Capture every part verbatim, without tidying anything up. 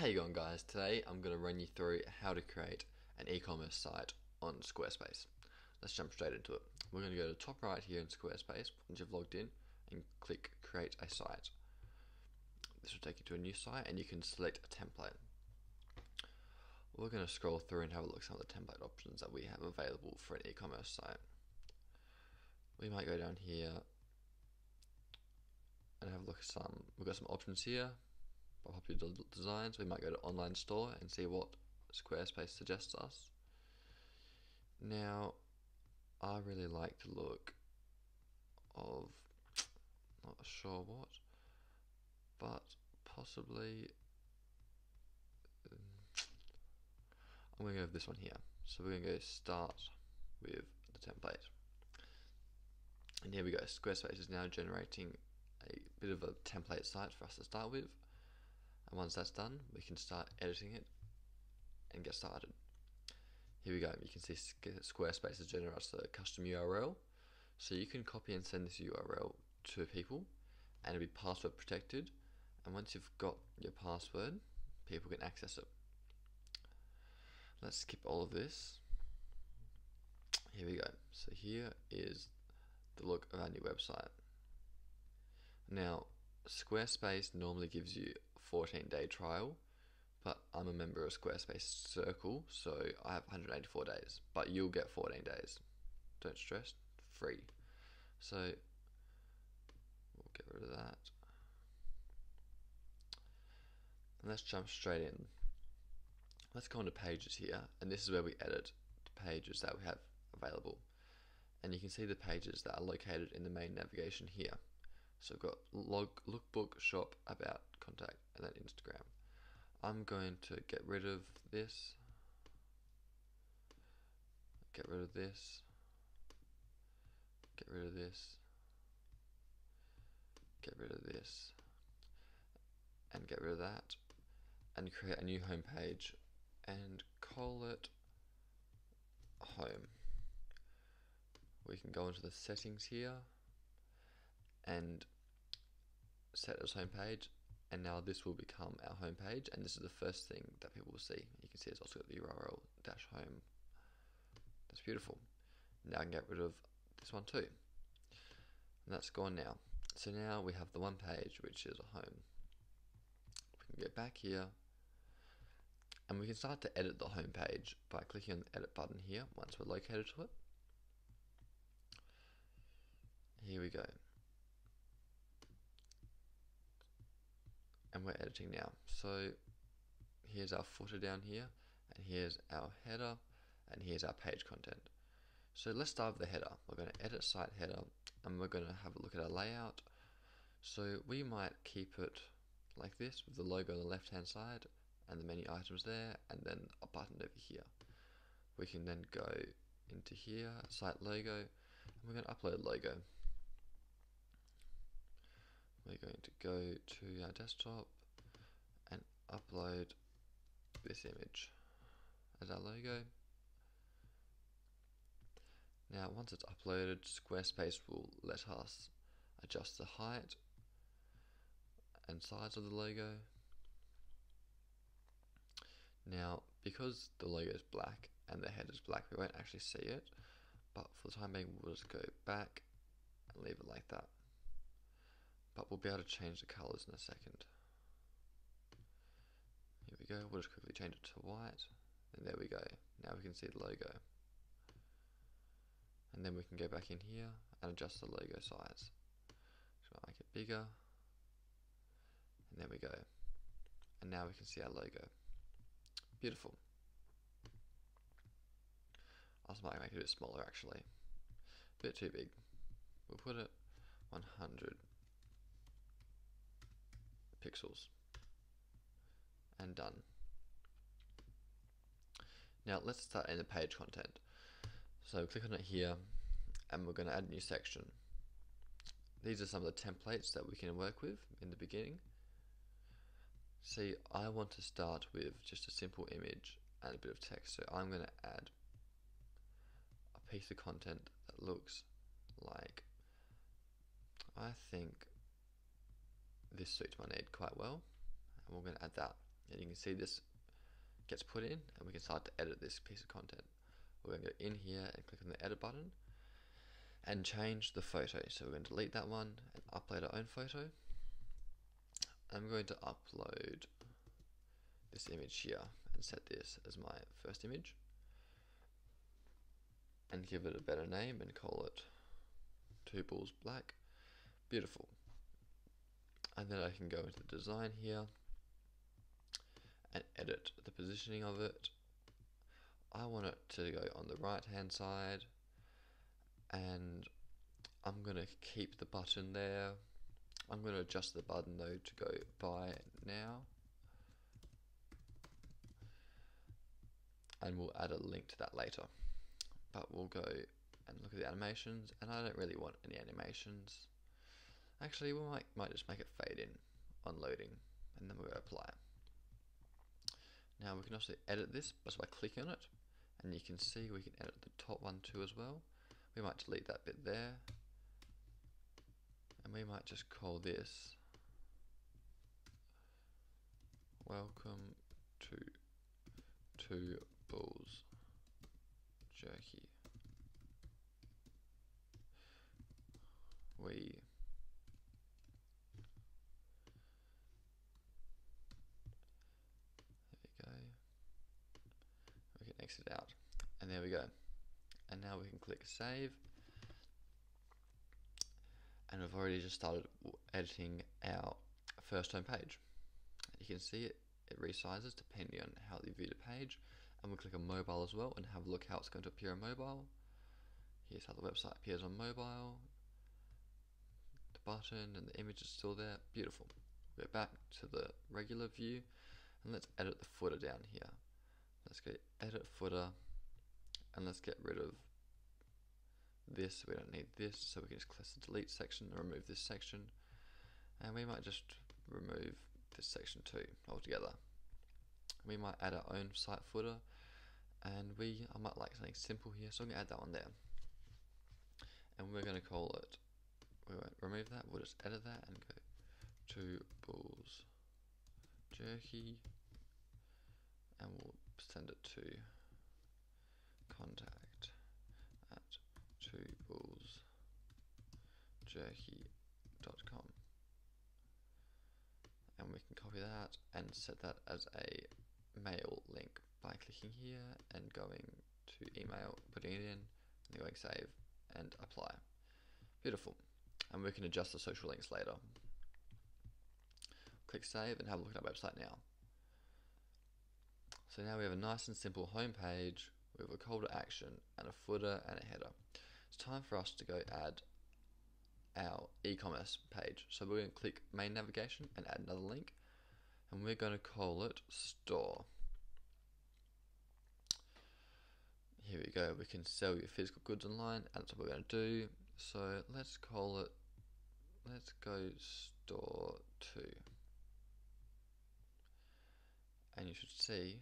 How you going, guys? Today I'm going to run you through how to create an e-commerce site on Squarespace. Let's jump straight into it. We're going to go to the top right here in Squarespace once you've logged in and click create a site. This will take you to a new site and you can select a template. We're going to scroll through and have a look at some of the template options that we have available for an e-commerce site. We might go down here and have a look at some, we've got some options here. By popular designs, we might go to online store and see what Squarespace suggests us. Now, I really like the look of, not sure what, but possibly, um, I'm going to go with this one here. So we're going to go start with the template. And here we go, Squarespace is now generating a bit of a template site for us to start with. And once that's done, we can start editing it and get started. Here we go. You can see Squarespace has generated us a custom U R L. So you can copy and send this U R L to people and it'll be password protected. And once you've got your password, people can access it. Let's skip all of this. Here we go. So here is the look of our new website. Now, Squarespace normally gives you fourteen day trial, but I'm a member of Squarespace Circle, so I have one hundred eighty-four days, but you'll get fourteen days, don't stress, free. So we'll get rid of that and let's jump straight in. Let's go on to pages here, and this is where we edit the pages that we have available, and you can see the pages that are located in the main navigation here. So we've got log, lookbook, shop, about, contact, and then Instagram. I'm going to get rid of this. Get rid of this. Get rid of this. Get rid of this. And get rid of that. And create a new home page and call it home. We can go into the settings here and set as homepage, and now this will become our homepage, and this is the first thing that people will see. You can see it's also got the U R L dash home. That's beautiful. Now I can get rid of this one too. And that's gone now. So now we have the one page, which is a home. We can go back here and we can start to edit the homepage by clicking on the edit button here once we're located to it. Here we go. And we're editing now. So here's our footer down here, and here's our header, and here's our page content. So let's start with the header. We're going to edit site header, and we're going to have a look at our layout. So we might keep it like this with the logo on the left hand side and the menu items there, and then a button over here. We can then go into here, site logo, and we're going to upload logo. We're going to go to our desktop and upload this image as our logo. Now once it's uploaded, Squarespace will let us adjust the height and size of the logo. Now because the logo is black and the header is black, we won't actually see it, but for the time being we'll just go back and leave it like that. But we'll be able to change the colours in a second. Here we go, we'll just quickly change it to white, and there we go, now we can see the logo. And then we can go back in here and adjust the logo size. So make it bigger, and there we go. And now we can see our logo. Beautiful. I also might make it a bit smaller actually, a bit too big. We'll put it one hundred. Pixels and done. Now let's start in the page content. So click on it here and we're going to add a new section. These are some of the templates that we can work with in the beginning. See, I want to start with just a simple image and a bit of text, so I'm going to add a piece of content that looks like, I think this suits my need quite well, and we're going to add that. And you can see this gets put in, and we can start to edit this piece of content. We're going to go in here and click on the edit button and change the photo. So we're going to delete that one and upload our own photo. I'm going to upload this image here and set this as my first image and give it a better name and call it Two Bulls Black. Beautiful. And then I can go into the design here and edit the positioning of it. I want it to go on the right hand side, and I'm going to keep the button there. I'm going to adjust the button though to go by now, and we'll add a link to that later. But we'll go and look at the animations, and I don't really want any animations. Actually, we might, might just make it fade in on loading, and then we'll go apply. Now we can also edit this just by clicking on it, and you can see we can edit the top one too as well. We might delete that bit there, and we might just call this Welcome to Two Bulls Jerky. We it out, and there we go. And now we can click save, and we've already just started editing our first home page. You can see it, it resizes depending on how you view the page, and we'll click on mobile as well and have a look how it's going to appear on mobile. Here's how the website appears on mobile. The button and the image is still there. Beautiful. Go back to the regular view, and let's edit the footer down here. Let's go edit footer, and let's get rid of this. We don't need this, so we can just click the delete section and remove this section, and we might just remove this section too altogether. We might add our own site footer, and we I might like something simple here, so I'm gonna add that one there, and we're gonna call it. We won't remove that. We'll just edit that and go Two Bulls Jerky, and we'll send it to contact at two bulls jerky dot com, and we can copy that and set that as a mail link by clicking here and going to email, putting it in, and going save and apply. Beautiful. And we can adjust the social links later. Click save and have a look at our website now. So now we have a nice and simple home page with a call to action and a footer and a header. It's time for us to go add our e-commerce page. So we're going to click main navigation and add another link, and we're going to call it store. Here we go. We can sell your physical goods online, and that's what we're going to do. So let's call it, let's go store two. And you should see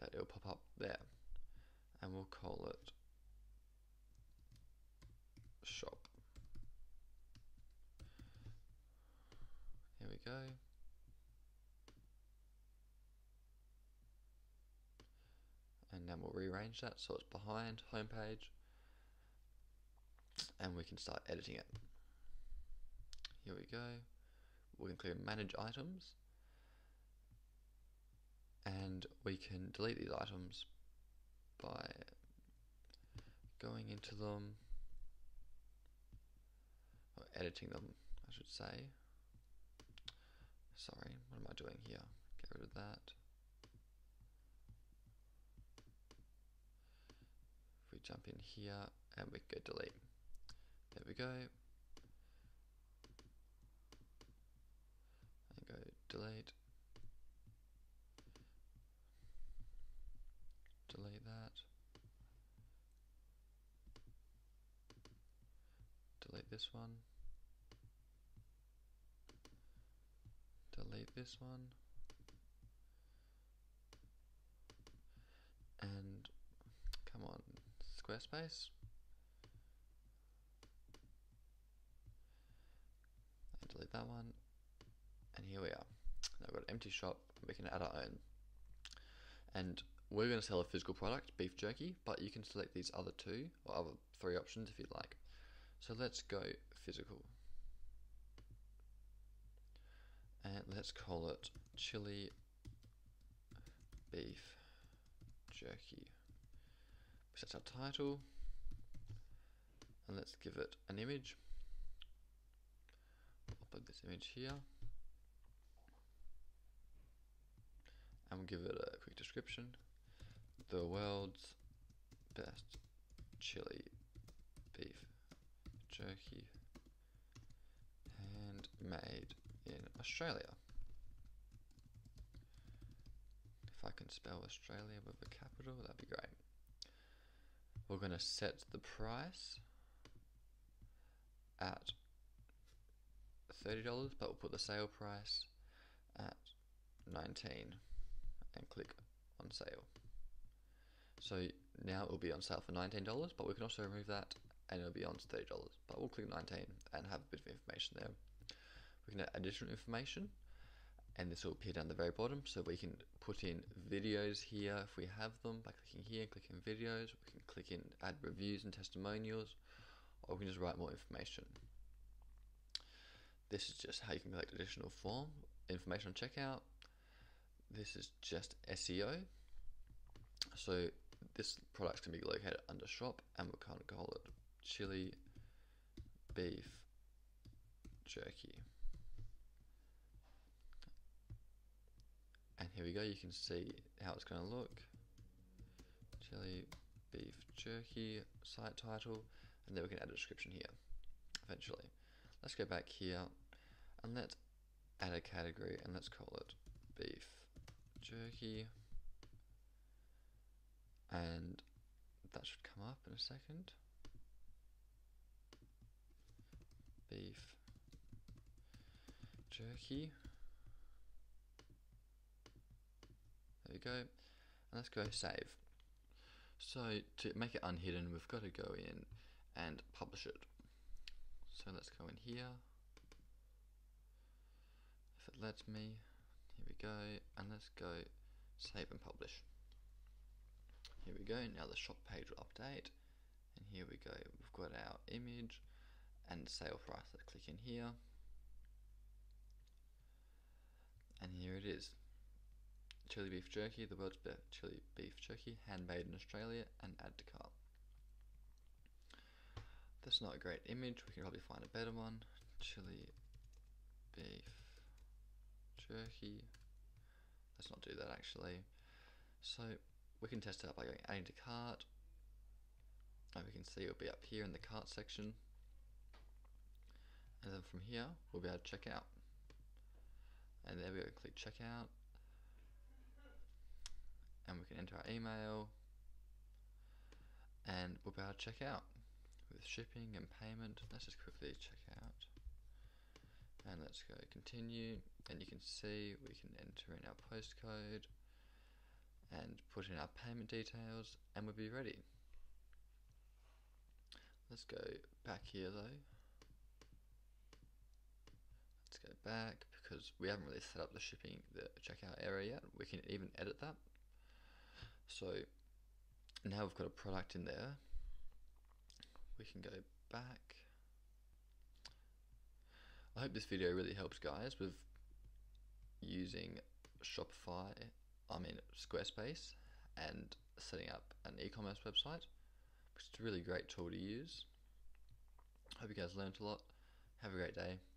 that it'll pop up there, and we'll call it shop. Here we go. And then we'll rearrange that so it's behind homepage, and we can start editing it. Here we go. We can click manage items, and we can delete these items by going into them, or editing them I should say. Sorry, what am I doing here? Get rid of that. If we jump in here and we go delete, there we go, and go delete. Delete that. Delete this one. Delete this one. And come on, Squarespace. And delete that one. And here we are. empty shop, we can add our own. And we're going to sell a physical product, beef jerky, but you can select these other two or other three options if you'd like. So let's go physical. And let's call it chili beef jerky. Set our title. And let's give it an image. I'll put this image here. And we'll give it a quick description. The world's best chili beef jerky, handmade in Australia. If I can spell Australia with a capital, that'd be great. We're going to set the price at thirty dollars, but we'll put the sale price at nineteen dollars. And click on sale. So now it will be on sale for nineteen dollars, but we can also remove that and it'll be on thirty dollars, but we'll click nineteen and have a bit of information there. We can add additional information and this will appear down the very bottom, so we can put in videos here if we have them by clicking here, clicking videos. We can click in add reviews and testimonials, or we can just write more information. This is just how you can collect additional form information on checkout. This is just S E O, so this product can be located under shop and we can't call it chili beef jerky. And here we go, you can see how it's going to look. Chili beef jerky, site title, and then we can add a description here eventually. Let's go back here and let's add a category and let's call it beef jerky, and that should come up in a second. Beef jerky, there we go, and let's go save. So to make it unhidden, we've got to go in and publish it. So let's go in here, if it lets me. Here we go, and let's go save and publish. Here we go, now the shop page will update, and here we go, we've got our image and sale price. Let's click in here, and here it is. Chili beef jerky, the world's best chili beef jerky, handmade in Australia, and add to cart. That's not a great image, we can probably find a better one. Chili beef jerky. Let's not do that actually. So we can test it out by going adding to cart, and we can see it'll be up here in the cart section, and then from here we'll be able to check out, and there we go, click checkout, and we can enter our email and we'll be able to check out with shipping and payment. Let's just quickly check out. And let's go continue, and you can see we can enter in our postcode and put in our payment details, and we'll be ready. Let's go back here though. Let's go back because we haven't really set up the shipping, the checkout area yet. We can even edit that. So now we've got a product in there. We can go back. I hope this video really helps guys with using Shopify, I mean Squarespace, and setting up an e-commerce website. It's a really great tool to use. Hope you guys learned a lot. Have a great day.